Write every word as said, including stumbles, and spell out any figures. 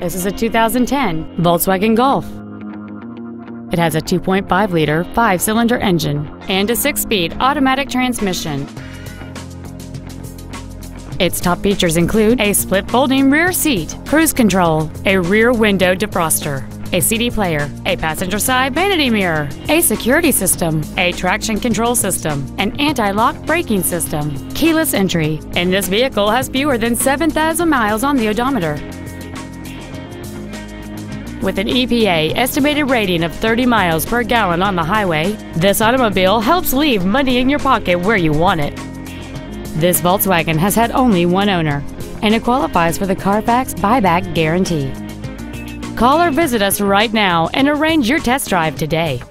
This is a two thousand ten Volkswagen Golf. It has a two point five liter five-cylinder engine and a six-speed automatic transmission. Its top features include a split folding rear seat, cruise control, a rear window defroster, a C D player, a passenger side vanity mirror, a security system, a traction control system, an anti-lock braking system, keyless entry, and this vehicle has fewer than seven thousand miles on the odometer. With an E P A estimated rating of thirty miles per gallon on the highway, this automobile helps leave money in your pocket where you want it. This Volkswagen has had only one owner, and it qualifies for the Carfax buyback guarantee. Call or visit us right now and arrange your test drive today.